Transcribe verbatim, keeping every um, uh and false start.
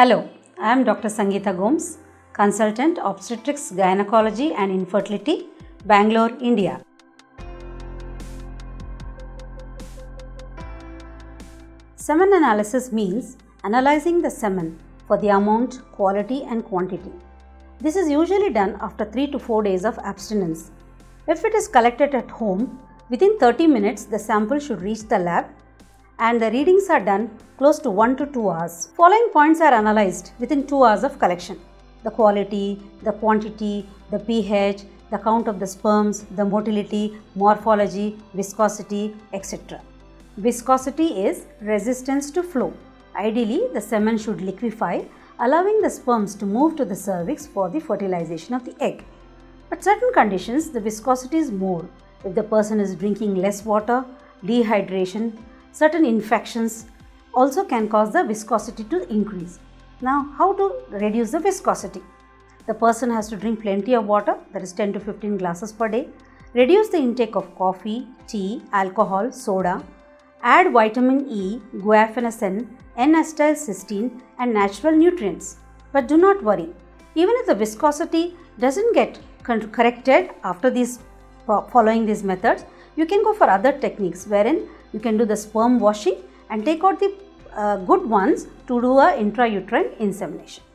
Hello, I am Doctor Sangeeta Gomes, Consultant Obstetrics, Gynecology and Infertility, Bangalore, India. Semen analysis means analyzing the semen for the amount, quality and quantity. This is usually done after three to four days of abstinence. If it is collected at home, within thirty minutes the sample should reach the lab, and the readings are done close to one to two hours. Following points are analyzed within two hours of collection: the quality, the quantity, the pH, the count of the sperms, the motility, morphology, viscosity, et cetera. Viscosity is resistance to flow. Ideally, the semen should liquefy, allowing the sperms to move to the cervix for the fertilization of the egg. At certain conditions, the viscosity is more if the person is drinking less water, dehydration. Certain infections also can cause the viscosity to increase. Now, how to reduce the viscosity? The person has to drink plenty of water, that is ten to fifteen glasses per day. Reduce the intake of coffee, tea, alcohol, soda. Add vitamin E, guaifenesin, n-acetylcysteine and natural nutrients. But do not worry, even if the viscosity doesn't get corrected after these following these methods, you can go for other techniques wherein you can do the sperm washing and take out the uh, good ones to do a intrauterine insemination.